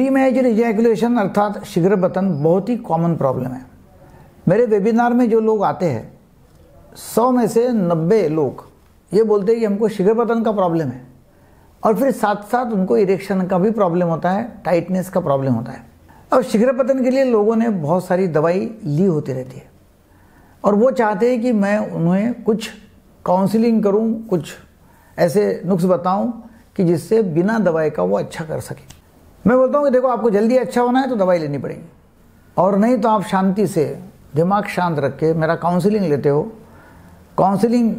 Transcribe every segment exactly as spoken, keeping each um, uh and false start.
Pre marital ejaculation अर्थात शीघ्रपतन बहुत ही common problem है। मेरे वेबिनार में जो लोग आते हैं सौ में से नब्बे लोग ये बोलते हैं कि हमको शीघ्रपतन का प्रॉब्लम है, और फिर साथ साथ उनको इरेक्शन का भी प्रॉब्लम होता है, टाइटनेस का प्रॉब्लम होता है। और शीघ्रपतन के लिए लोगों ने बहुत सारी दवाई ली होती रहती है, और वो चाहते हैं कि मैं उन्हें कुछ काउंसलिंग करूं, कुछ ऐसे नुस्खे बताऊं कि जिससे बिना दवाई का वो अच्छा कर सके। मैं बोलता हूं कि देखो, आपको जल्दी अच्छा होना है तो दवाई लेनी पड़ेगी, और नहीं तो आप शांति से दिमाग शांत रख के मेरा काउंसलिंग लेते हो, काउंसलिंग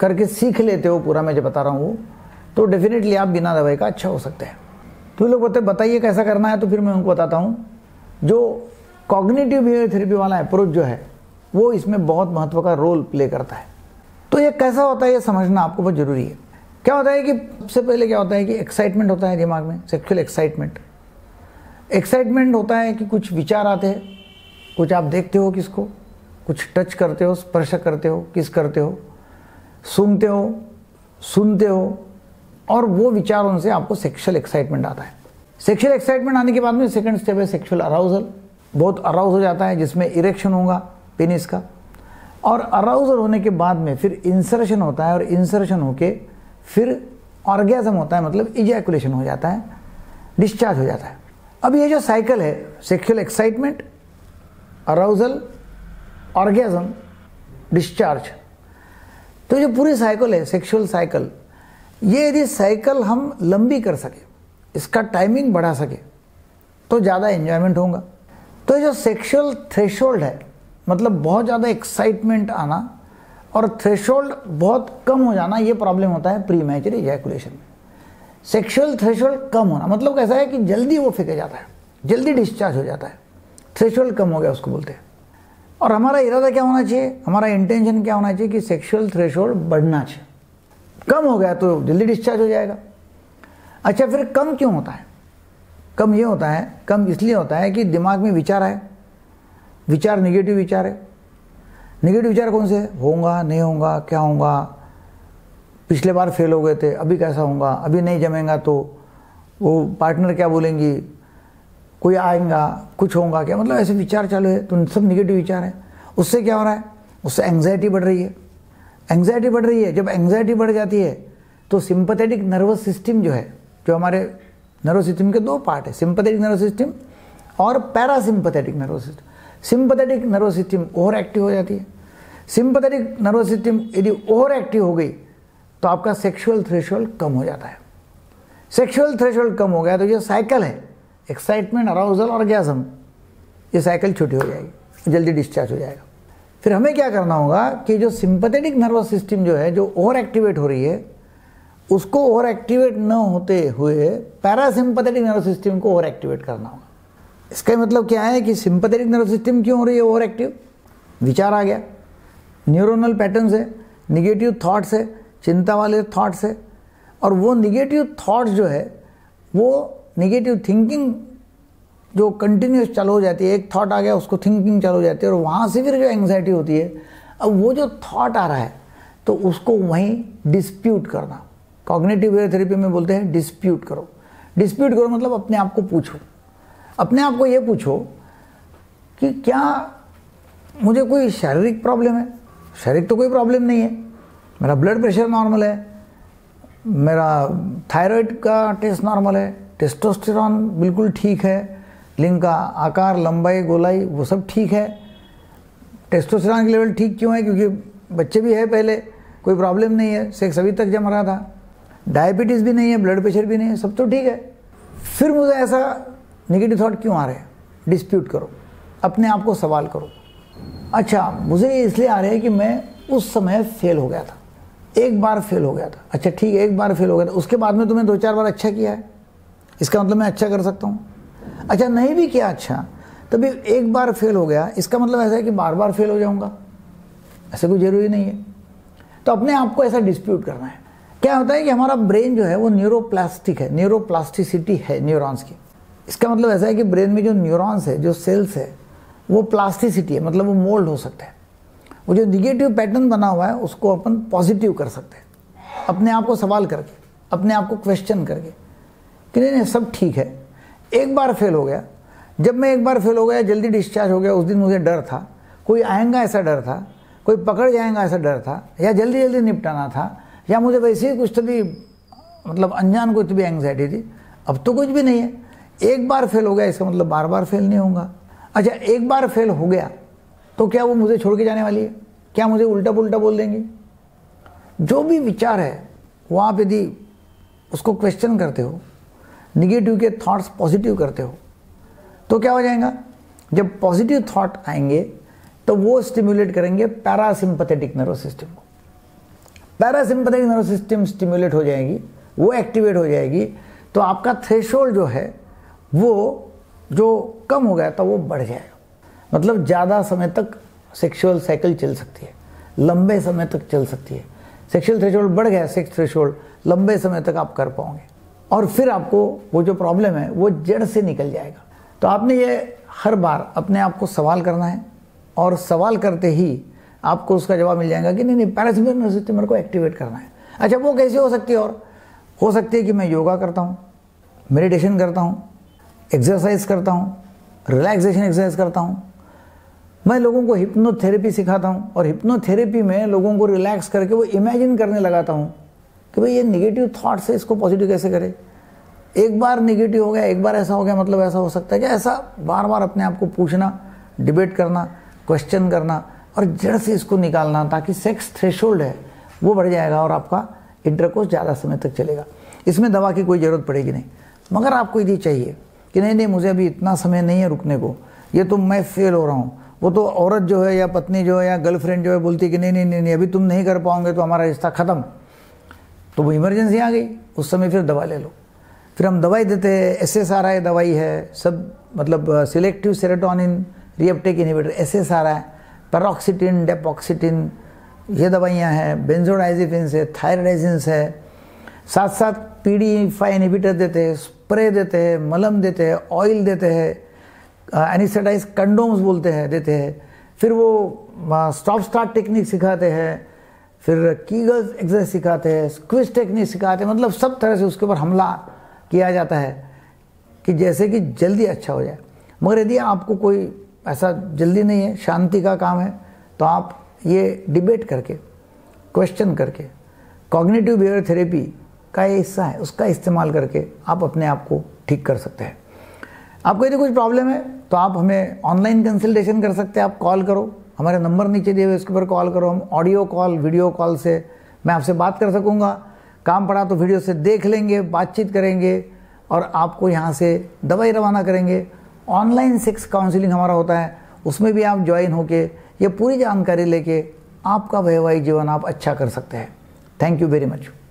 करके सीख लेते हो पूरा, मैं जो बता रहा हूँ वो, तो डेफिनेटली आप बिना दवाई का अच्छा हो सकते हैं। तो लोग बोलते बताइए कैसा करना है, तो फिर मैं उनको बताता हूँ। जो कॉग्निटिव बिहेवियर थेरेपी वाला अप्रोच जो है वो इसमें बहुत महत्व का रोल प्ले करता है। तो ये कैसा होता है ये समझना आपको बहुत ज़रूरी है। क्या होता है कि सबसे पहले क्या होता है कि एक्साइटमेंट होता है दिमाग में, सेक्सुअल एक्साइटमेंट। एक्साइटमेंट होता है कि कुछ विचार आते हैं, कुछ आप देखते हो किसको, कुछ टच करते हो, स्पर्श करते हो, किस करते हो, सूंघते हो, सुनते हो, और वो विचारों से आपको सेक्सुअल एक्साइटमेंट आता है। सेक्सुअल एक्साइटमेंट आने के बाद में सेकंड स्टेप है सेक्सुअल अराउजल। बहुत अराउज हो जाता है जिसमें इरेक्शन होगा पेनिस का, और अराउजल होने के बाद में फिर इंसर्शन होता है, और इंसर्शन होके फिर ऑर्गेजम होता है, मतलब इजैकुलेशन हो जाता है, डिस्चार्ज हो जाता है। अब ये जो साइकिल है sexual excitement, arousal, orgasm, discharge, तो जो पूरी साइकिल है सेक्सुअल साइकिल, ये यदि साइकिल हम लंबी कर सके, इसका टाइमिंग बढ़ा सके तो ज़्यादा एन्जॉयमेंट होगा। तो जो सेक्सुअल थ्रेशोल्ड है, मतलब बहुत ज़्यादा एक्साइटमेंट आना और थ्रेशोल्ड बहुत कम हो जाना, ये प्रॉब्लम होता है प्री मैच्योर इजैकुलेशन में। सेक्सुअल थ्रेशोल्ड कम होना मतलब कैसा है कि जल्दी वो फेंका जाता है, जल्दी डिस्चार्ज हो जाता है, थ्रेशोल्ड कम हो गया उसको बोलते हैं। और हमारा इरादा क्या होना चाहिए, हमारा इंटेंशन क्या होना चाहिए कि सेक्सुअल थ्रेशोल्ड बढ़ना चाहिए। कम हो गया तो जल्दी डिस्चार्ज हो जाएगा। अच्छा, फिर कम क्यों होता है? कम ये होता है, कम इसलिए होता है कि दिमाग में विचार आए, विचार नेगेटिव विचार है। नेगेटिव विचार कौन से है? होगा, नहीं होगा, क्या होगा, पिछले बार फेल हो गए थे, अभी कैसा होगा, अभी नहीं जमेगा तो वो पार्टनर क्या बोलेंगी, कोई आएगा, कुछ होगा क्या, मतलब ऐसे विचार चालू है। तो सब नेगेटिव विचार है। उससे क्या हो रहा है? उससे एंग्जाइटी बढ़ रही है, एंग्जाइटी बढ़ रही है। जब एंग्जाइटी बढ़ जाती है तो सिंपैथेटिक नर्वस सिस्टम जो है, जो हमारे नर्वस सिस्टम के दो पार्ट है, सिंपैथेटिक नर्वस सिस्टम और parasympathetic nervous system. Sympathetic nervous system over active हो जाती है। सिंपैथेटिक नर्वस सिस्टम यदि ओवर एक्टिव हो गई तो आपका सेक्सुअल थ्रेशोल्ड कम हो जाता है। सेक्सुअल थ्रेशोल्ड कम हो गया तो ये साइकिल है एक्साइटमेंट, अराउजल, ऑर्गेजम, ये साइकिल छोटी हो जाएगी, जल्दी डिस्चार्ज हो जाएगा। फिर हमें क्या करना होगा कि जो सिंपैथेटिक नर्वस सिस्टम जो है, जो ओवर एक्टिवेट हो रही है, उसको ओवर एक्टिवेट न होते हुए पैरासिम्पैथेटिक नर्वस सिस्टम को ओवर एक्टिवेट करना होगा। इसका मतलब क्या है कि सिंपैथेटिक नर्वस सिस्टम क्यों हो रही है ओवर एक्टिव? विचार आ गया, न्यूरोनल पैटर्न्स है, निगेटिव थाट्स है, चिंता वाले थाट्स है, और वो निगेटिव थाट्स जो है, वो निगेटिव थिंकिंग जो कंटिन्यूस चालू हो जाती है। एक थॉट आ गया उसको थिंकिंग चालू हो जाती है, और वहाँ से फिर जो एंग्जाइटी होती है, अब वो जो थॉट आ रहा है तो उसको वहीं डिस्प्यूट करना। कॉग्निटिव बिहेवियर थेरेपी में बोलते हैं डिस्प्यूट करो। डिस्प्यूट करो मतलब अपने आप को पूछो, अपने आप को ये पूछो कि क्या मुझे कोई शारीरिक प्रॉब्लम है? शारीरिक तो कोई प्रॉब्लम नहीं है, मेरा ब्लड प्रेशर नॉर्मल है, मेरा थायराइड का टेस्ट नॉर्मल है, टेस्टोस्टेरॉन बिल्कुल ठीक है, लिंग का आकार, लंबाई, गोलाई वो सब ठीक है। टेस्टोस्टेरॉन के लेवल ठीक क्यों है? क्योंकि बच्चे भी है पहले, कोई प्रॉब्लम नहीं है, सेक्स अभी तक जम रहा था, डायबिटीज़ भी नहीं है, ब्लड प्रेशर भी नहीं है, सब तो ठीक है, फिर मुझे ऐसा नेगेटिव थॉट क्यों आ रहे हैं? डिस्प्यूट करो, अपने आप को सवाल करो। अच्छा, मुझे ये इसलिए आ रहे हैं कि मैं उस समय फेल हो गया था, एक बार फेल हो गया था। अच्छा ठीक है, एक बार फेल हो गया था, उसके बाद में तुमने दो चार बार अच्छा किया है, इसका मतलब मैं अच्छा कर सकता हूँ। अच्छा, नहीं भी किया अच्छा, तभी एक बार फेल हो गया, इसका मतलब ऐसा है कि बार बार फेल हो जाऊंगा, ऐसा कोई ज़रूरी नहीं है। तो अपने आप को ऐसा डिस्प्यूट करना है। क्या होता है कि हमारा ब्रेन जो है वो न्यूरोप्लास्टिक है, न्यूरोप्लास्टिसिटी है न्यूरॉन्स की। इसका मतलब ऐसा है कि ब्रेन में जो न्यूरॉन्स है, जो सेल्स है, वो प्लास्टिसिटी है, मतलब वो मोल्ड हो सकता है। वो जो निगेटिव पैटर्न बना हुआ है उसको अपन पॉजिटिव कर सकते हैं, अपने आप को सवाल करके, अपने आप को क्वेश्चन करके कि नहीं नहीं सब ठीक है। एक बार फेल हो गया। जब मैं एक बार फेल हो गया, जल्दी डिस्चार्ज हो गया। उस दिन मुझे डर था, कोई आएगा ऐसा डर था, कोई पकड़ जाएगा ऐसा डर था, या जल्दी जल्दी निपटाना था, या मुझे वैसे ही कुछ तभी मतलब अनजान कुछ भी एंग्जाइटी थी। अब तो कुछ भी नहीं है। एक बार फेल हो गया, इसका मतलब बार बार फेल नहीं होगा। अच्छा, एक बार फेल हो गया तो क्या वो मुझे छोड़ के जाने वाली है? क्या मुझे उल्टा पुल्टा बोल देंगी? जो भी विचार है वो आप यदि उसको क्वेश्चन करते हो, निगेटिव के थॉट्स पॉजिटिव करते हो, तो क्या हो जाएगा, जब पॉजिटिव थॉट आएंगे तो वो स्टिम्युलेट करेंगे पैरासिम्पैथेटिक नर्वस सिस्टम को। पैरासिम्पैथेटिक नर्वस सिस्टम स्टिम्युलेट हो जाएगी, वो एक्टिवेट हो जाएगी, तो आपका थ्रेशोल्ड जो है वो जो कम हो गया था वो बढ़ जाएगा। मतलब ज़्यादा समय तक सेक्सुअल साइकिल चल सकती है, लंबे समय तक चल सकती है। सेक्सुअल थ्रेशोल्ड बढ़ गया, सेक्स थ्रेशोल्ड लंबे समय तक आप कर पाओगे और फिर आपको वो जो प्रॉब्लम है वो जड़ से निकल जाएगा। तो आपने ये हर बार अपने आप को सवाल करना है और सवाल करते ही आपको उसका जवाब मिल जाएगा कि नहीं नहीं पैरासिम्पैथेटिक नर्वस सिस्टम मेरे को एक्टिवेट करना है। अच्छा, वो कैसे हो सकती है? और हो सकती है कि मैं योगा करता हूँ, मेडिटेशन करता हूँ, एक्सरसाइज करता हूँ, रिलैक्सेशन एक्सरसाइज करता हूँ, मैं लोगों को हिप्नोथेरेपी सिखाता हूँ और हिप्नोथेरेपी में लोगों को रिलैक्स करके वो इमेजिन करने लगाता हूँ कि भाई ये निगेटिव थॉट से इसको पॉजिटिव कैसे करें। एक बार निगेटिव हो गया, एक बार ऐसा हो गया, मतलब ऐसा हो सकता है कि ऐसा बार बार अपने आप को पूछना, डिबेट करना, क्वेश्चन करना और जड़ से इसको निकालना, ताकि सेक्स थ्रेशोल्ड है वो बढ़ जाएगा और आपका इंटरकोर्स ज़्यादा समय तक चलेगा। इसमें दवा की कोई ज़रूरत पड़ेगी नहीं। मगर आपको यदि चाहिए कि नहीं नहीं मुझे अभी इतना समय नहीं है रुकने को, ये तो मैं फेल हो रहा हूँ, वो तो औरत जो है या पत्नी जो है या गर्लफ्रेंड जो है बोलती है कि नहीं नहीं नहीं नहीं अभी तुम नहीं कर पाओगे तो हमारा रिश्ता ख़त्म, तो वो इमरजेंसी आ गई, उस समय फिर दवा ले लो। फिर हम दवाई देते हैं, एस एस आर आई दवाई है, सब मतलब selective serotonin reuptake inhibitor S S R I, paroxetine, dapoxetine, ये दवाइयाँ हैं, बेंजोडाइजेपिन्स है, थायराइजिन्स है, साथ साथ पी डी फाइव इनिबिटर देते हैं, स्प्रे देते हैं, मलम देते हैं, ऑयल देते हैं, एनिसेटाइज कंडोम्स बोलते हैं देते हैं, फिर वो स्टॉप स्टार्ट टेक्निक सिखाते हैं, फिर कीगल्स एक्सरसाइज सिखाते हैं, स्क्विज टेक्निक सिखाते हैं, मतलब सब तरह से उसके ऊपर हमला किया जाता है कि जैसे कि जल्दी अच्छा हो जाए। मगर यदि आपको कोई ऐसा जल्दी नहीं है, शांति का काम है, तो आप ये डिबेट करके, क्वेश्चन करके, कॉग्निटिव बिहेवियर थेरेपी का ये हिस्सा है, उसका इस्तेमाल करके आप अपने आप को ठीक कर सकते हैं। आपको यदि कुछ प्रॉब्लम है तो आप हमें ऑनलाइन कंसल्टेशन कर सकते हैं। आप कॉल करो, हमारे नंबर नीचे दिए हुए, उसके ऊपर कॉल करो। हम ऑडियो कॉल, वीडियो कॉल से मैं आपसे बात कर सकूँगा। काम पड़ा तो वीडियो से देख लेंगे, बातचीत करेंगे और आपको यहाँ से दवाई रवाना करेंगे। ऑनलाइन सेक्स काउंसलिंग हमारा होता है, उसमें भी आप ज्वाइन होके ये पूरी जानकारी लेके आपका वैवाहिक जीवन आप अच्छा कर सकते हैं। Thank you very much.